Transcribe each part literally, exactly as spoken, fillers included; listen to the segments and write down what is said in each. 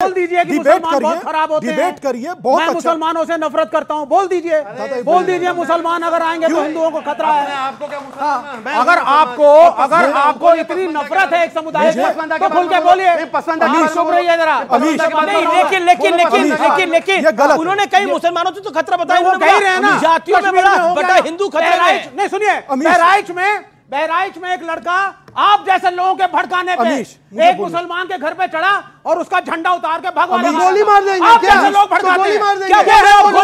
बोल दीजिए कि मुसलमान बहुत खराब होते हैं, मैं मुसलमानों से नफरत करता हूँ, बोल दीजिए, बोल दीजिए मुसलमान अगर आएंगे तो हिंदुओं को खतरा है। आपको क्या, अगर आपको अगर आपको इतनी नफरत है एक समुदाय से तो खुल के बोलिए, चुप रहिए जरा। लेकिन लेकिन लेकिन लेकिन लेकिन उन्होंने कई मुसलमानों से तो खतरा बताया, कह रहे हैं ना जातियों में बड़ा हिंदू खतरा है। नहीं सुनिए, बहराइच में बहराइच में एक लड़का आप जैसे लोगों के भड़काने पे एक मुसलमान के घर पे चढ़ा और उसका झंडा उतार के भगवान गोली मार देंगे। आप जैसे लोग भड़काते हैं, क्या है वो लोग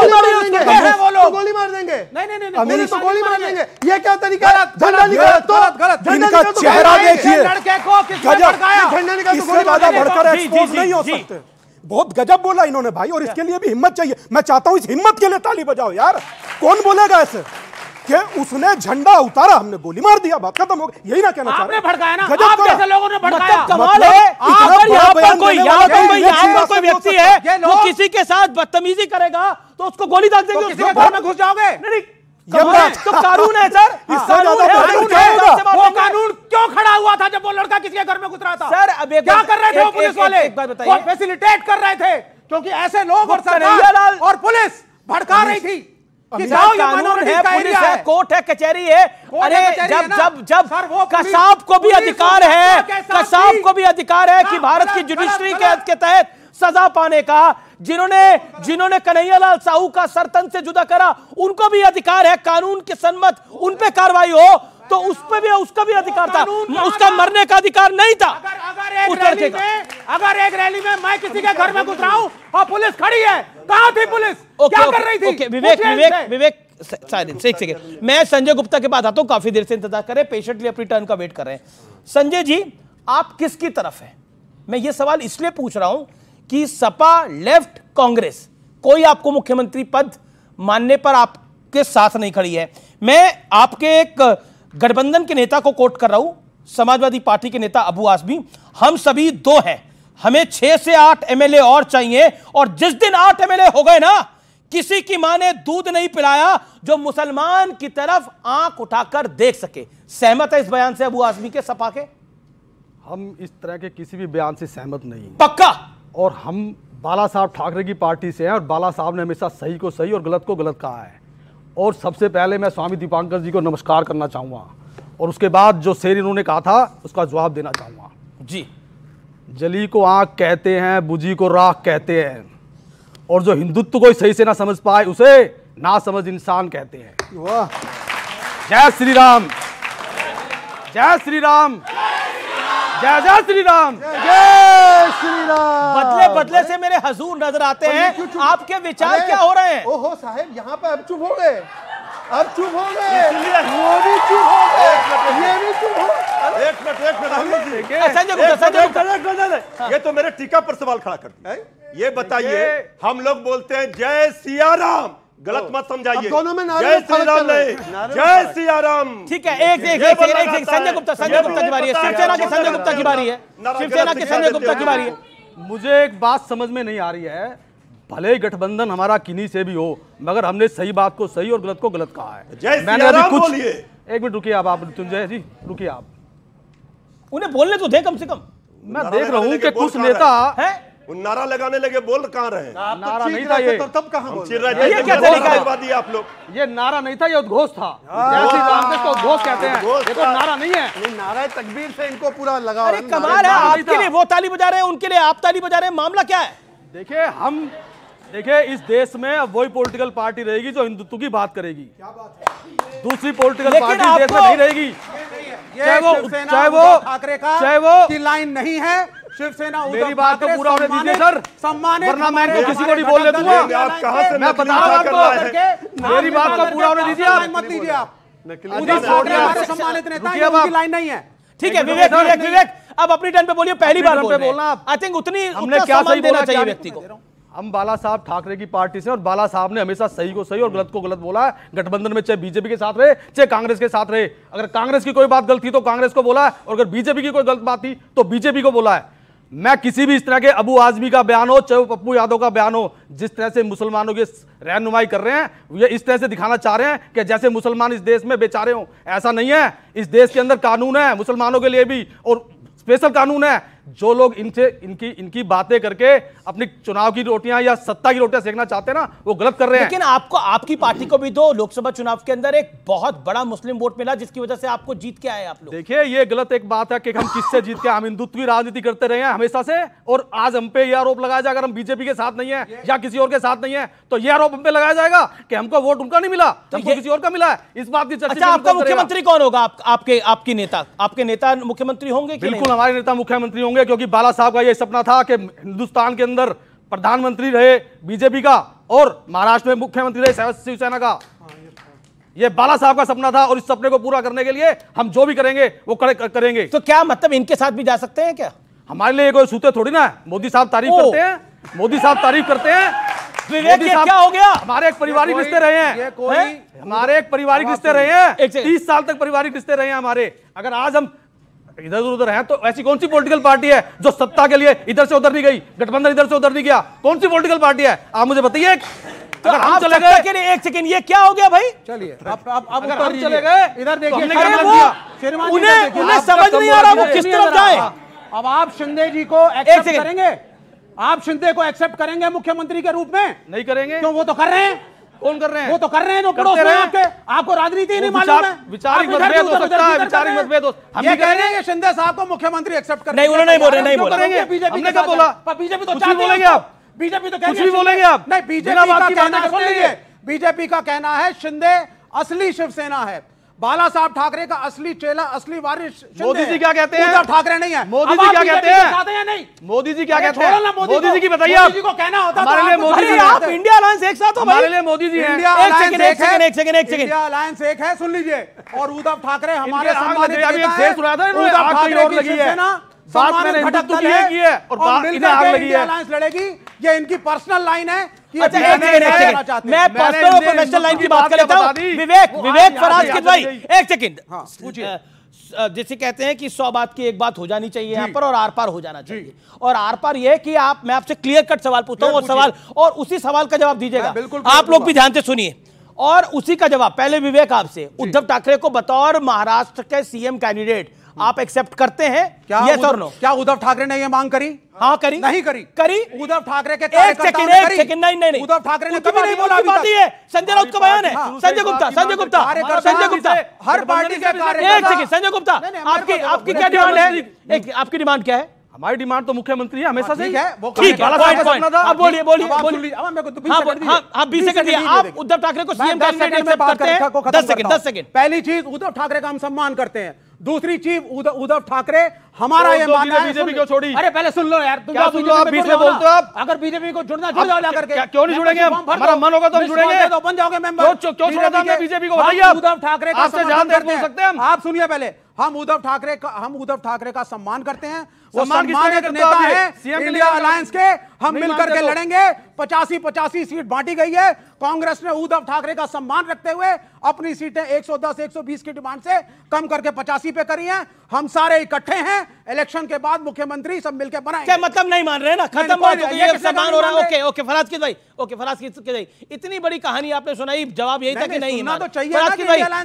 गोली मार देंगे? नहीं नहीं नहीं अमीश को गोली मार देंगे, ये क्या तरीका है? झंडा निकाला तो गलत, झंडा चेहरा देखिए लड़के को किसने भड़काया, झंडा निकाला तो गोली मार देंगे, एक्सपोज नहीं हो सकते। बहुत गजब बोला इन्होंने भाई, और इसके लिए भी हिम्मत चाहिए। मैं चाहता हूँ इस हिम्मत के लिए ताली बजाओ यार, कौन बोलेगा ऐसे कि उसने झंडा उतारा हमने गोली मार दिया, बात खत्म हो गई, यही ना कहना चाह रहे हैं। आपने भड़काया ना, आप जैसे लोगों ने भड़काया, कमाल है। अगर यहाँ पर कोई यहाँ पर कोई व्यक्ति है जो किसी के साथ बदतमीजी करेगा तो उसको गोली डाल देंगे, उसके घर में घुस जाओगे। तो कानून है सर, वो कानून क्यों खड़ा हुआ था जब वो लड़का किसी के घर में घुस रहा था? सर अब क्या कर रहे थे वो पुलिस वाले? वो फैसिलिटेट कर रहे थे क्योंकि ऐसे लोग और सरकार और पुलिस भड़का रही थी। कानून है, पुलिस है, कोर्ट है, कचहरी है। अरे जब जब जब कसाब को भी अधिकार है, कसाब को भी अधिकार है कि भारत की जुडिशरी के तहत सजा पाने का, जिन्होंने जिन्होंने कन्हैयालाल साहू का सरतन से जुदा करा उनको भी अधिकार है, कानून के सन्मत उन पे कार्रवाई हो तो उस पे भी उसका भी अधिकार था, उसका मरने का अधिकार नहीं था। अगर एक रैली में मैं किसी के घर में घुस रहा हूँ और पुलिस खड़ी है, कहाँ थी पुलिस, क्या कर रही थी? विवेक विवेक विवेक साइलेंस एक सेकंड, मैं संजय गुप्ता के पास आता हूँ, काफी देर से इंतजार कर रहे, पेशेंटली अपनी टर्न का वेट कर रहे हैं। संजय जी आप किसकी तरफ है? मैं ये सवाल इसलिए पूछ रहा हूँ कि सपा, लेफ्ट, कांग्रेस कोई आपको मुख्यमंत्री पद मानने पर आपके साथ नहीं खड़ी है। मैं आपके एक गठबंधन के नेता को कोट कर रहा हूं, समाजवादी पार्टी के नेता अबू आजमी, हम सभी दो हैं, हमें छह से आठ एमएलए और चाहिए, और जिस दिन आठ एमएलए हो गए ना, किसी की मां ने दूध नहीं पिलाया जो मुसलमान की तरफ आंख उठाकर देख सके। सहमत है इस बयान से अबू आजमी के, सपा के? हम इस तरह के किसी भी बयान से सहमत नहीं, पक्का। और हम बाला साहब ठाकरे की पार्टी से हैं, और बाला साहब ने हमेशा सही को सही और गलत को गलत कहा है। और सबसे पहले मैं स्वामी दीपांकर जी को नमस्कार करना चाहूँगा, और उसके बाद जो शेर इन्होंने कहा था उसका जवाब देना चाहूँगा। जी, जली को आँख कहते हैं, बुझी को राख कहते हैं, और जो हिंदुत्व को सही से ना समझ पाए उसे ना समझ इंसान कहते हैं। वाह, जय श्री राम, जय श्री राम, जय जय श्री राम, जय श्री राम। बदले बदले से मेरे हजूर नजर आते हैं, आपके विचार क्या हो रहे हैं? ओहो साहब, यहाँ पे अब चुप हो गए, अब चुप हो गए, वो भी चुप हो गए, ये भी चुप हो। एक मिनट एक मिनट, ये तो मेरे टीका पर सवाल खड़ा करती है। ये बताइए, हम लोग बोलते हैं जय सिया राम, गलत मत समझाइए, दोनों में जय श्री राम नहीं, जय सिया राम। ठीक है, एक एक एक एक संजय गुप्ता संजय गुप्ता की बारी है, शिवसेना के संजय गुप्ता की बारी है, शिवसेना के संजय गुप्ता की बारी है। मुझे एक बात समझ में नहीं आ रही है, भले गठबंधन हमारा किन्हीं से भी हो, मगर हमने सही बात को सही और गलत को गलत कहा है। मैंने अभी कुछ, एक मिनट रुकिए आप, आप तुंजय जी रुकिए आप, उन्हें बोलने तो दे कम से कम। मैं देख रहा हूँ कि कुछ नेता है नारा लगाने लगे, बोल कहाँ रहे? नारा नहीं था ये, तब कहाँ चिर रहे थे? ये क्या तरीका दिया आप लोग? ये नारा नहीं था, ये उद्घोष था, जैसे रामदेव को उद्घोष कहते हैं, ये तो नारा नहीं है, ये नारा है तकबीर से इनको पूरा लगा। अरे कमाल है, आपके लिए वो ताली बजा रहे हैं, उनके लिए आप ताली बजा रहे हैं, मामला क्या है? देखिये हम, देखिये इस देश में अब वही पॉलिटिकल पार्टी रहेगी जो हिंदुत्व की बात करेगी, दूसरी पॉलिटिकल पार्टी देश में नहीं रहेगी। चाहे वो चाहे वो ठाकरे का चाहे वो लाइन नहीं है, शिवसेना मेरी बात को पूरा होने दीजिए सर, सम्मानित, वरना मैं तो किसी को नहीं बोलने दूंगा। आप कहां से, मैं बता रहा हूं आपको, मेरी बात को पूरा होने दीजिए आप, मत दीजिए आप, हमारे सम्मानित नेता है, उनकी लाइन नहीं है। ठीक है विवेक विवेक विवेक अब अपनी टर्न पे बोलिए, पहली बार बोलना आप, आई थिंक उतनी हमने क्या सही देना चाहिए व्यक्ति को। हम बाला साहब ठाकरे की पार्टी से, और बाला साहब ने हमेशा सही को सही और गलत को गलत बोला है, गठबंधन में चाहे बीजेपी के साथ रहे चाहे कांग्रेस के साथ रहे। अगर कांग्रेस की कोई बात गलत थी तो कांग्रेस को बोला है, और अगर बीजेपी की कोई गलत बात थी तो बीजेपी को बोला है। मैं किसी भी इस तरह के अबू आजमी का बयान हो चाहे वो पप्पू यादव का बयान हो, जिस तरह से मुसलमानों की रहनुमाई कर रहे हैं, ये इस तरह से दिखाना चाह रहे हैं कि जैसे मुसलमान इस देश में बेचारे हों, ऐसा नहीं है। इस देश के अंदर कानून है मुसलमानों के लिए भी, और स्पेशल कानून है। जो लोग इनसे इनकी इनकी बातें करके अपनी चुनाव की रोटियां या सत्ता की रोटियां सेकना चाहते हैं ना, वो गलत कर रहे हैं। लेकिन आपको, आपकी पार्टी को भी दो लोकसभा चुनाव के अंदर एक बहुत बड़ा मुस्लिम वोट मिला जिसकी वजह से आपको जीत के आए आप लोग। देखिए ये गलत एक बात है कि हम किससे जीत के, हम हिंदुत्वी राजनीति करते रहे हैं हमेशा से, और आज हम पे यह आरोप लगाया जाएगा अगर हम बीजेपी के साथ नहीं है या किसी और के साथ नहीं है तो यह आरोप हम पे लगाया जाएगा कि हमको वोट उनका नहीं मिला, हमको किसी और का मिला है। इस बात की चर्चा। आपका मुख्यमंत्री कौन होगा? आपके आपकी नेता, आपके नेता मुख्यमंत्री होंगे? बिल्कुल हमारे नेता मुख्यमंत्री होंगे, क्योंकि बाला साहब का यह सपना था कि हिंदुस्तान के अंदर प्रधानमंत्री रहे बीजेपी का और महाराष्ट्र में मुख्यमंत्री रहे शिवसेना का। ये बाला साहब का सपना था और इस सपने को पूरा करने के लिए हम जो भी करेंगे वो करेंगे। तो क्या मतलब इनके साथ भी जा सकते हैं क्या? हमारे लिए कोई सूते थोड़ी ना। मोदी साहब तारीफ करते हैं, मोदी साहब तारीफ करते हैं। क्या हो गया? हमारे एक पारिवारिक रिश्ते रहे हैं, हमारे एक पारिवारिक रिश्ते रहे हैं, तीस साल तक पारिवारिक रिश्ते रहे हैं हमारे। अगर आज हम इधर उधर हैं तो ऐसी कौन सी पॉलिटिकल पार्टी है जो सत्ता के लिए इधर से उधर नहीं गई, गठबंधन इधर से उधर नहीं गया? कौन सी पॉलिटिकल पार्टी है आप मुझे बताइए? तो अगर हम चले गए, एक सेकंड, ये क्या हो गया भाई? चलिए आप आप आप हम चले गए इधर, देखिए उन्हें उन्हें समझ नहीं आ रहा वो किस तरफ जाए। अब आप शिंदे जी को एक्सेप्ट करेंगे? आप शिंदे को एक्सेप्ट करेंगे मुख्यमंत्री के रूप में? नहीं करेंगे। क्यों? वो तो कर रहे हैं। कौन कर रहे हैं? वो तो कर रहे हैं जो पड़ोस में आपके। आपको राजनीति नहीं मालूम है, विचारिक मतभेद हो सकता है, विचारिक मतभेद हो। हम ये कह रहे हैं कि शिंदे साहब को मुख्यमंत्री एक्सेप्ट कर, नहीं उन्होंने नहीं बोल रहे, नहीं बोल रहे बीजेपी ने। क्या बोला? बीजेपी तो चाहती बोलेंगे आप, बीजेपी तो कुछ भी बोलेंगे आप नहीं। बीजेपी का कहना है, सुन लीजिए, बीजेपी का कहना है शिंदे असली शिवसेना है, बाला साहब ठाकरे का असली चेला, असली वारिस। मोदी जी क्या कहते हैं? उद्धव ठाकरे नहीं है। मोदी जी क्या कहते हैं? नहीं। मोदी जी क्या कहते हैं? मोदी जी की बताइए आप, मोदी को कहना होता है आप इंडिया अलायंस एक साथ हो भाई। हमारे लिए मोदी जी हैं। इंडिया अलायंस एक है, सुन लीजिए। और उद्धव ठाकरे हमारे सम्मानित लड़ेगी, ये इनकी पर्सनल लाइन है। मैं पर्सनल और प्रोफेशनल लाइन की बात कर लेता हूं। विवेक विवेक फराज के भाई एक सेकंड, पूछिए। जैसे कहते हैं कि सौ बात की एक बात हो जानी चाहिए यहाँ पर और आर पार हो जाना चाहिए, और आर पार ये कि आप, मैं आपसे क्लियर कट सवाल पूछता हूँ और सवाल और उसी सवाल का जवाब दीजिएगा। आप लोग भी ध्यान से सुनिए और उसी का जवाब। पहले विवेक आपसे, उद्धव ठाकरे को बतौर महाराष्ट्र के सीएम कैंडिडेट आप एक्सेप्ट करते हैं क्या? यस और नो? क्या उद्धव ठाकरे ने ये मांग करी? हाँ करी। नहीं करी? करी। उद्धव ठाकरे के कार्यकर्ताओं ने करी? नहीं नहीं नहीं। उद्धव ठाकरे ने कभी नहीं बोला। संजय राउत का बयान है, संजय गुप्ता, संजय गुप्ता, संजय गुप्ता, हर पार्टी के कार्यकर्ता। संजय गुप्ता, आपकी आपकी क्या डिमांड है? आपकी डिमांड क्या है? हमारी डिमांड तो मुख्यमंत्री है हमेशा से है वो। ठीक है, अब बोलिए बोलिए बोलिए। आप बीस सेकंड दिए। आप उद्धव ठाकरे को सीएम कैंडिडेट, दस सेकंड, दस सेकंड। पहली चीज, उद्धव ठाकरे का हम सम्मान करते हैं। दूसरी चीज, उद्धव ठाकरे हमारा ये मानना है। बीजेपी क्यों छोड़ी? अरे पहले सुन लो यार, तुम क्या सुन लो? आप बीच में बोलते हो आप। अगर बीजेपी को जुड़ना जुड़ जाओ जाकर के। क्यों नहीं जुड़ेंगे? हमारा मन होगा तो हम जुड़ेंगे, तो बन जाओगे मेंबर। क्यों छोड़ा था हमने बीजेपी को? बताइए आप। उद्धव ठाकरे का सम्मान करते हैं। आप सुनिए पहले, हम उद्धव ठाकरे का हम उद्धव ठाकरे का सम्मान करते हैं। वो सम्मानित नेता है इंडिया अलायंस के। हम मिलकर के लड़ेंगे। पचासी पचासी सीट बांटी गई है। कांग्रेस ने उद्धव ठाकरे का सम्मान रखते हुए अपनी सीटें एक सौ दस एक सौ बीस की डिमांड से कम करके पचासी पे करी हैं। हम सारे इकट्ठे हैं। इलेक्शन के बाद मुख्यमंत्री सब मिलकर बनाएंगे। मतलब नहीं मान रहे ना, खत्म बात हो गई, सम्मान हो रहा है। ओके ओके फराज की भाई, ओके फराज की भाई, इतनी बड़ी कहानी आपने सुनाई, जवाब यही था कि नहीं मानना तो चाहिए।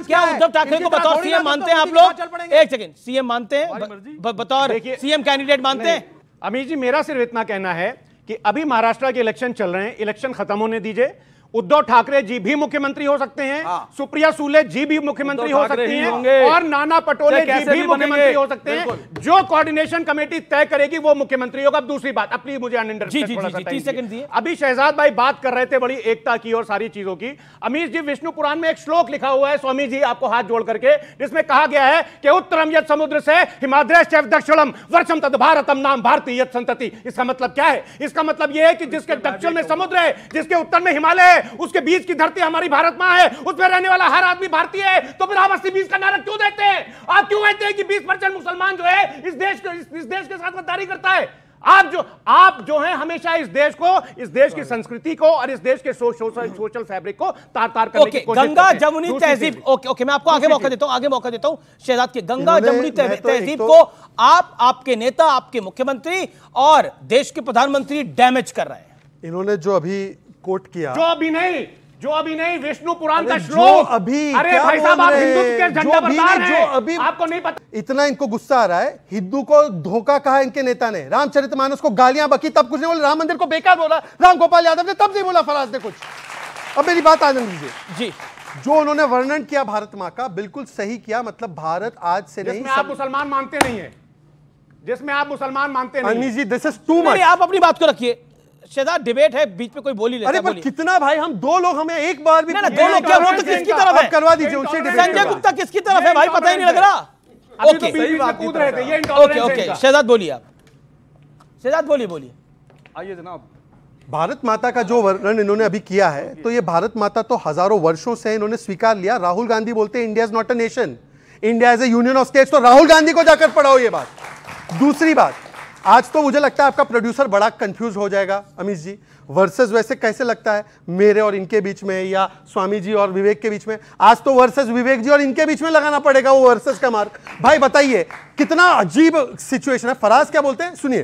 क्या उद्धव ठाकरे को बतौर सीएम मानते हैं आप लोग? एक सेकंड, सीएम मानते हैं, बतौर सीएम कैंडिडेट मानते हैं? अमित जी मेरा सिर्फ इतना कहना है कि अभी महाराष्ट्र के इलेक्शन चल रहे हैं, इलेक्शन खत्म होने दीजिए। उद्धव ठाकरे जी भी मुख्यमंत्री हो सकते हैं, सुप्रिया सुले जी भी मुख्यमंत्री हो सकती हैं, और नाना पटोले जी भी मुख्यमंत्री हो सकते हैं। जो कोऑर्डिनेशन कमेटी तय करेगी वो मुख्यमंत्री होगा। दूसरी बात, अपनी मुझे अभी शहजाद भाई बात कर रहे थे बड़ी एकता की और सारी चीजों की। अमीश जी, विष्णु पुराण में एक श्लोक लिखा हुआ है स्वामी जी आपको हाथ जोड़ करके, जिसमें कहा गया है कि उत्तरम यद समुद्र से हिमाद्रेश चैव दक्षिणम वर्षम तद भारतम नाम भारती यद संतति। इसका मतलब क्या है? इसका मतलब यह है कि जिसके दक्षिण में समुद्र है, जिसके उत्तर में हिमालय है, उसके बीच की धरती हमारी भारत मां है, उसमें रहने वाला हर आदमी भारतीय है। तो फिर आप अस्सी बीस का नारा क्यों देते हैं? आप क्यों कहते हैं कि बीस परसेंट मुसलमान जो है इस देश को, इस देश के साथ गद्दारी करता है? आप जो आप जो हैं हमेशा इस देश को, इस देश की संस्कृति को और इस देश के सो, सो, सो, सोशल फैब्रिक को तार तार करने की कोशिश। गंगा जमुनी तहजीब, ओके ओके मैं आपको आगे मौका देता हूं, आगे मौका देता हूं शहजाद के। गंगा जमुनी तहजीब तो को आप, आपके नेता, आपके मुख्यमंत्री और देश के प्रधानमंत्री डैमेज कर रहे हैं। इन्होंने जो अभी कोट किया, जो अभी नहीं, जो अभी नहीं, विष्णु पुराण का श्लोक अभी। अरे भाई साहब, आप हिंदू के झंडा बरसाने हैं, जो अभी आपको नहीं पता। इतना इनको गुस्सा आ रहा है, हिंदू को धोखा कहा इनके नेता ने, रामचरितमानस को गालियां बकी तब कुछ नहीं बोला, राम मंदिर को बेकार बोला राम गोपाल यादव ने तब नहीं बोला फराज ने कुछ। अब मेरी बात आने दीजिए जी। जो उन्होंने वर्णन किया भारत माँ का, बिल्कुल सही किया। मतलब भारत आज से नहीं, आप मुसलमान मानते नहीं है, जिसमें आप मुसलमान मानते नहीं जी, दिस इज टू मच। आप अपनी बात को रखिए, डिबेट है, बीच में कोई बोली लेता। अरे पर कितना भाई, हम दो लोग, हमें एक बार भी ना, ना दो लोग क्या, वो तो किसकी तरफ है, करवा दीजिए उनसे डिबेट। संजय गुप्ता किसकी तरफ है भाई, पता ही नहीं लग रहा। ओके, सही बात कूद रहे थे, ये इंटॉलरेंस। ओके ओके, शहजाद बोलिए, आप शहजाद बोलिए, बोलिए, आइए जनाब। भारत माता का जो वर्णन इन्होंने अभी किया है, तो ये भारत माता तो हजारों वर्षों से इन्होंने स्वीकार लिया। राहुल गांधी बोलते हैं India is not a nation, India is a union of states, तो राहुल गांधी को जाकर पढ़ाओ ये बात। दूसरी बात, आज तो मुझे लगता है आपका प्रोड्यूसर बड़ा कंफ्यूज हो जाएगा अमित जी, वर्सेस वैसे कैसे लगता है मेरे और इनके बीच में, या स्वामी जी और विवेक के बीच में। आज तो वर्सेस विवेक जी और इनके बीच में लगाना पड़ेगा वो वर्सेस का मार्क। भाई बताइए, कितना अजीब सिचुएशन है। फराज क्या बोलते हैं सुनिए,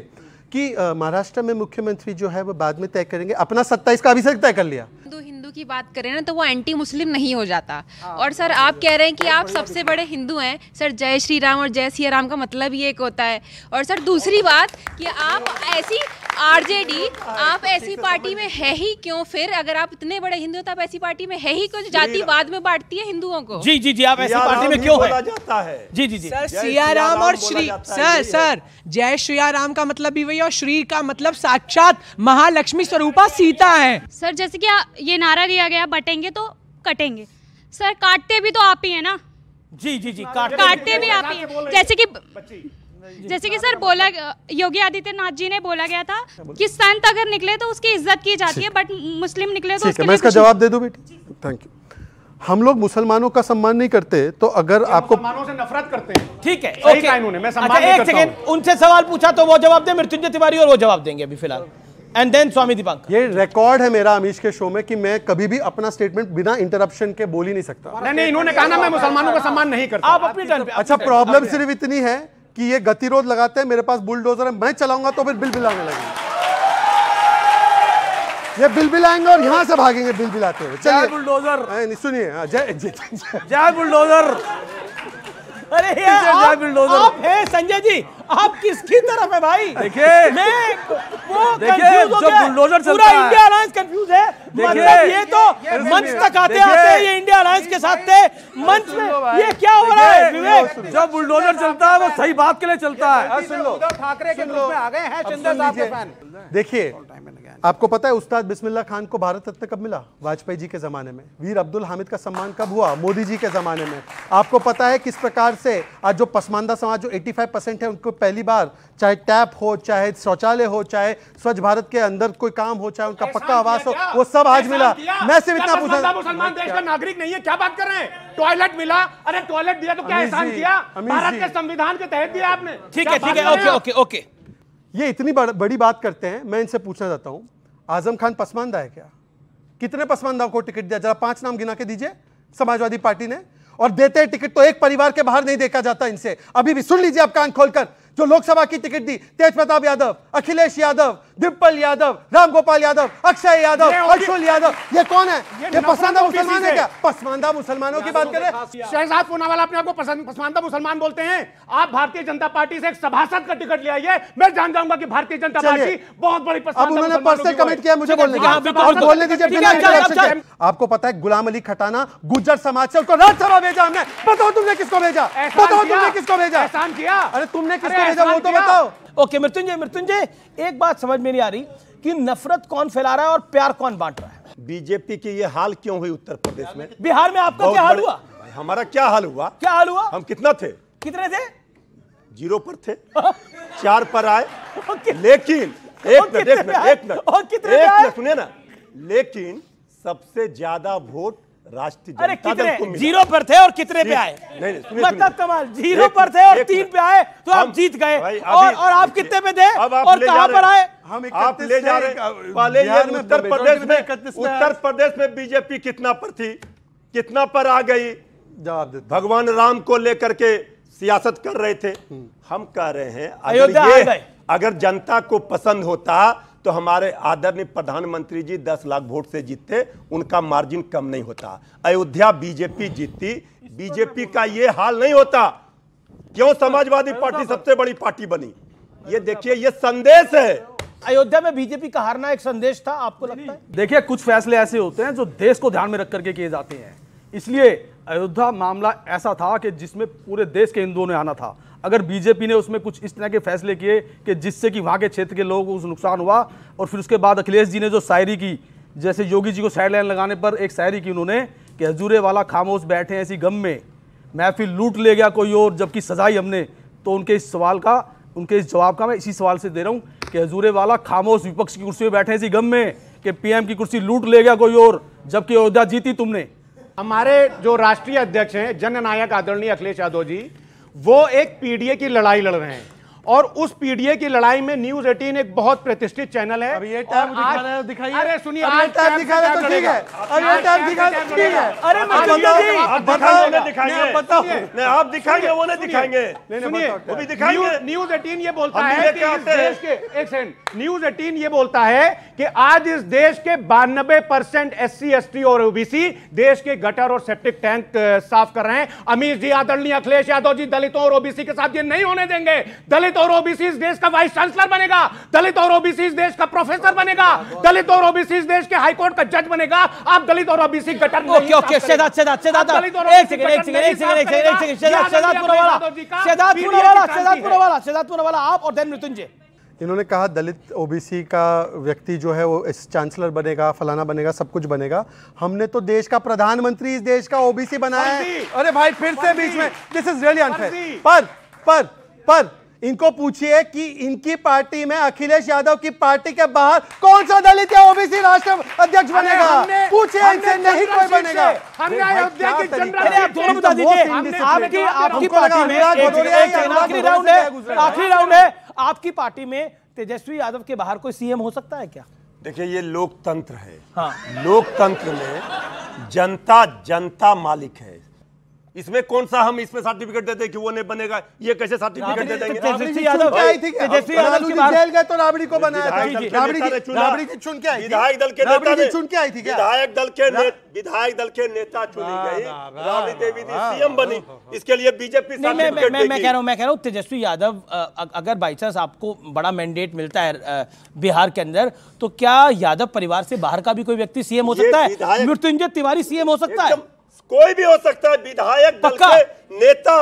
कि महाराष्ट्र में मुख्यमंत्री जो है वो बाद में तय करेंगे, अपना सत्ताईस का अभी से तय कर लिया। हिंदू हिंदू की बात करें ना, तो वो एंटी मुस्लिम नहीं हो जाता। और सर आप कह रहे हैं कि आप सबसे बड़े हिंदू हैं, सर जय श्री राम और जय सिया राम का मतलब ये एक होता है। और सर दूसरी बात कि आप ऐसी आरजेडी, आप ऐसी पार्टी में है ही क्यों फिर, अगर आप इतने बड़े हिंदू तो आप ऐसी पार्टी में है ही क्यों, जातिवाद में बांटती है हिंदुओं को। जी जी जी, आप ऐसी पार्टी में क्यों है? जाता है जी जी जी सर, सिया राम और श्री, सर सर जय श्रिया राम का मतलब भी वही, और श्री का मतलब साक्षात महालक्ष्मी स्वरूपा सीता है। सर जैसे कि ये नारा दिया गया, बटेंगे तो कटेंगे, सर काटते भी तो आप ही है ना। जी जी जी, काटते भी आप ही है। जैसे की जैसे कि सर बोला, योगी आदित्यनाथ जी ने बोला गया था कि संत अगर निकले तो उसकी इज्जत की जाती है, बट मुस्लिम निकले तो उसके लिए। मैं इसका जवाब दे दूं बेटी, थैंक यू। हम लोग मुसलमानों का सम्मान नहीं करते, तो अगर आपको मुसलमानों से नफरत करते हैं, ठीक है ओके, कानून है, मैं सम्मान नहीं करता हूं। एक सेकंड, उनसे सवाल पूछा तो वो जवाब दे, मृत्युंजय तिवारी और वो जवाब देंगे अभी फिलहाल, एंड देन स्वामी दीपांकर। ये रिकॉर्ड है मेरा अमीश के शो में कि मैं कभी भी अपना स्टेटमेंट बिना इंटरप्शन के बोल ही नहीं सकता। नहीं नहीं, इन्होंने कहा ना मैं मुसलमानों का सम्मान नहीं करता। आप अपनी टर्न पे। अच्छा, प्रॉब्लम सिर्फ इतनी है कि ये गतिरोध लगाते हैं, मेरे पास बुलडोजर है, मैं चलाऊंगा तो फिर बिल बिलाने लगेंगे, ये बिल बिलाएंगे और यहां से भागेंगे बिल बिलाते हुए। चलिए बुलडोजर, नहीं सुनिए, जय जय बुलडोजर। अरे यार आप, आप है संजय जी, आप किसकी तरफ है भाई? देखिए मैं वो कंफ्यूज हो गया, पूरा इंडिया अलायंस कंफ्यूज है। मतलब ये तो मंच तक आते आते ये इंडिया अलायंस के साथ थे, मंच में ये क्या हो रहा है? विवेक, जब बुलडोजर चलता है वो सही बात के लिए चलता है। सुन लो, उद्धव ठाकरे के ग्रुप में आ गए हैं चंद्र साहब के फैन। देखिए आपको पता है उस्ताद बिस्मिल्लाह खान को भारत रत्न कब मिला? वाजपेयी जी के जमाने में। वीर अब्दुल हामिद का सम्मान कब हुआ? मोदी जी के जमाने में। आपको पता है किस प्रकार से आज जो पसमानदा समाज जो पचासी परसेंट है उनको पहली बार, चाहे टैप हो, चाहे शौचालय हो, चाहे स्वच्छ भारत के अंदर कोई काम हो, चाहे उनका पक्का आवास हो, वो सब आज मिला। मैं सिर्फ इतना पूछा, मुसलमान देश का नागरिक नहीं है, क्या बात कर रहे हैं? टॉयलेट मिला, अरे टॉयलेट दिया तो क्या एहसान किया? भारत के संविधान के तहत दिया आपने। ठीक है ठीक है, ओके ओके ओके। ये इतनी बड़, बड़ी बात करते हैं, मैं इनसे पूछना चाहता हूं, आजम खान पसमानदा है क्या? कितने पसमानदा को टिकट दिया? जरा पांच नाम गिना के दीजिए समाजवादी पार्टी ने। और देते हैं टिकट तो एक परिवार के बाहर नहीं देखा जाता इनसे। अभी भी सुन लीजिए आप कान खोलकर, जो लोकसभा की टिकट दी, तेज प्रताप यादव, अखिलेश यादव, डिम्पल यादव, राम गोपाल यादव, अक्षय यादव, अक्षुल यादव, ये कौन है? ये, ये पसमानदा मुसलमान है क्या? पसमानदा मुसलमानों की बात करें, शहजाद पूनावाला अपने आपको पसमानदा मुसलमान बोलते हैं। आप भारतीय जनता पार्टी से एक सभासद का टिकट ले आइए, मैं जान जाऊंगा कि भारतीय जनता पार्टी बहुत बड़ी। अब उन्होंने पर्सनल कमेंट किया, मुझे बोलने दीजिए। आपको पता है गुलाम अली खटाना गुर्जर समाज से, उनको राज्यसभा भेजा हमने, बताओ तुमने किसको भेजा? बताओ तुमने किसको भेजा? एहसान किया? अरे तुमने किसको? वो तो बताओ। ओके मृत्युंजय, मृत्युंजय एक बात समझ में नहीं आ रही कि नफरत कौन फैला रहा है और प्यार कौन बांट रहा है? बीजेपी की ये हाल क्यों हुई उत्तर प्रदेश में? बिहार में आपका क्या हाल हुआ? हमारा क्या हाल हुआ? क्या हाल हुआ? हम कितना थे? कितने थे? जीरो पर थे, चार पर आए, लेकिन एक मिनट सुनिए ना, लेकिन सबसे ज्यादा वोट राष्ट्रीय जनता दल को मिला। जीरो पर थे और कितने पे आए? नहीं नहीं, मतलब कमाल, जीरो पर थे और तीन पे आए तो आप जीत गए। और और आप कितने पे थे और कहां पर आए? हम आप ले जा रहे उत्तर प्रदेश में, उत्तर प्रदेश में बीजेपी कितना पर थी, कितना पर आ गई? जवाब दे। भगवान राम को लेकर के सियासत कर रहे थे। हम कह रहे हैं अगर जनता को पसंद होता तो हमारे आदरणीय प्रधानमंत्री जी दस लाख वोट से जीतते, उनका मार्जिन कम नहीं होता। अयोध्या बीजेपी जीतती, बीजेपी का ये हाल नहीं होता। क्यों समाजवादी पार्टी सबसे बड़ी पार्टी बनी? ये देखिए, ये संदेश है। अयोध्या में बीजेपी का हारना एक संदेश था, आपको लगता है? देखिए, कुछ फैसले ऐसे होते हैं जो देश को ध्यान में रख करके किए जाते हैं। इसलिए अयोध्या मामला ऐसा था कि जिसमें पूरे देश के हिंदुओं ने आना था। अगर बीजेपी ने उसमें कुछ इस तरह के फैसले किए कि जिससे कि वहाँ के क्षेत्र के लोगों को उस नुकसान हुआ, और फिर उसके बाद अखिलेश जी ने जो शायरी की, जैसे योगी जी को साइड लाइन लगाने पर एक शायरी की उन्होंने कि हजूरे वाला खामोश बैठे हैं ऐसी गम में, महफिल लूट ले गया कोई और जबकि सजाई हमने, तो उनके इस सवाल का, उनके इस जवाब का मैं इसी सवाल से दे रहा हूँ कि हजूरे वाला खामोश विपक्ष की कुर्सी में बैठे ऐसी गम में कि पीएम की कुर्सी लूट ले गया कोई और जबकि अयोध्या जीती तुमने। हमारे जो राष्ट्रीय अध्यक्ष हैं जननायक आदरणीय अखिलेश यादव जी, वो एक पीडीए की लड़ाई लड़ रहे हैं, और उस पीडीए की लड़ाई में न्यूज अठारह एक बहुत प्रतिष्ठित चैनल है। अरे सुनिए, आप दिखाएंगे, वो नहीं दिखाएंगे। न्यूज अठारह ये बोलता है, एक सेकंड, न्यूज अठारह ये बोलता है कि आज इस देश के बानबे percent S C S T और ओबीसी देश के गटर और सेप्टिक टैंक साफ कर रहे हैं। अमीर जी, आदरणीय अखिलेश यादव जी, दलितों और ओबीसी के साथ ये नहीं होने देंगे। दलित और ओबीसी इस देश का वाइस चांसलर बनेगा, दलित और ओबीसी इस देश का प्रोफेसर बनेगा, दलित और ओबीसी इस देश के हाईकोर्ट का जज बनेगा। आप दलित और ओबीसी गटर में ओके ओके सेदात सेदात सेदात एक सेकंड एक सेकंड एक सेकंड एक सेकंड सेदात सेदात पूरा वाला सेदात पूरा वाला सेदात पूरा वाला सेदात पूरा वाला आप और देन मृत्युंजय। इन्होंने कहा दलित ओबीसी का व्यक्ति जो है वो इस चांसलर बनेगा, फलाना बनेगा, सब कुछ बनेगा। हमने तो देश का प्रधानमंत्री इस देश का ओबीसी बनाया है। अरे भाई, फिर से बीच में, दिस इज रियली अनफेयर। पर पर पर इनको पूछिए कि इनकी पार्टी में, अखिलेश यादव की पार्टी के बाहर कौन सा दलित या ओबीसी राष्ट्र अध्यक्ष बनेगा? पूछिए इनसे, नहीं कोई बनेगा। हमने अयोध्या की जनरल बता दीजिए, आपकी आपकी पार्टी में आखिरी राउंड है, आखिरी राउंड है, आपकी पार्टी में तेजस्वी यादव के बाहर कोई सीएम हो सकता है क्या? देखिए, ये लोकतंत्र है। हाँ। लोकतंत्र में जनता जनता मालिक है। इसमें कौन सा हम इसमें सर्टिफिकेट देते हैं कि वो नहीं बनेगा? ये कैसे सर्टिफिकेट दे देंगे? तेजस्वी यादव आई थी, तेजस्वी यादव जेल गए तो राबड़ी को बनाया था, राबड़ी की राबड़ी की चुन के आई, विधायक दल के नेता ने चुन के आई थी, विधायक दल के विधायक दल के नेता चुनी गई, राबड़ी देवी जी सीएम बनी। इसके लिए बीजेपी सर्टिफिकेट देगी। मैं कह रहा हूं मैं कह रहा हूं तेजस्वी यादव अगर बाई चांस आपको बड़ा मैंडेट मिलता है बिहार के अंदर, तो क्या यादव परिवार से बाहर का भी कोई व्यक्ति सीएम हो सकता है? मृत्युंजय तिवारी सीएम हो सकता है? कोई भी हो सकता है। विधायक दल के नेता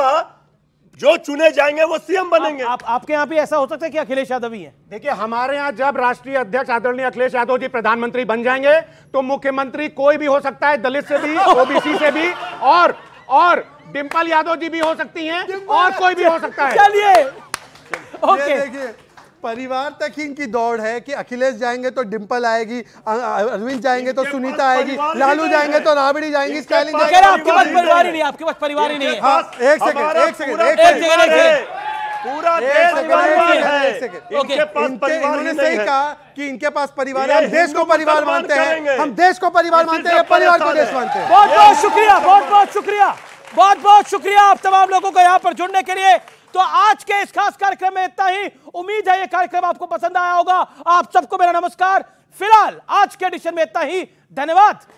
जो चुने जाएंगे वो सीएम बनेंगे। आप, आप, आपके यहाँ पे ऐसा हो सकता है कि अखिलेश यादव ही है? देखिए, हमारे यहाँ जब राष्ट्रीय अध्यक्ष आदरणीय अखिलेश यादव जी प्रधानमंत्री बन जाएंगे तो मुख्यमंत्री कोई भी हो सकता है, दलित से भी, ओबीसी से भी, और और डिम्पल यादव जी भी हो सकती हैं, और कोई भी हो सकता है। चलिए, ओके, परिवार तक ही इनकी दौड़ है कि अखिलेश जाएंगे तो डिंपल आएगी, अरविंद जाएंगे तो सुनीता आएगी, लालू जाएंगे तो राबड़ी जाएंगी। स्टाइलिंग आपके पास परिवार ही नहीं, आपके पास परिवार ही नहीं है। एक सेकंड एक सेकंड एक सेकंड पूरा इन्होंने सही कहा कि इनके पास परिवार है। हम देश को परिवार मानते हैं, हम देश को परिवार मानते हैं, परिवार को देश मानते हैं। बहुत बहुत शुक्रिया, बहुत बहुत शुक्रिया, बहुत बहुत शुक्रिया आप तमाम लोगों को यहाँ पर जुड़ने के लिए। तो आज के इस खास कार्यक्रम में इतना ही। उम्मीद है ये कार्यक्रम आपको पसंद आया होगा। आप सबको मेरा नमस्कार। फिलहाल आज के एडिशन में इतना ही। धन्यवाद।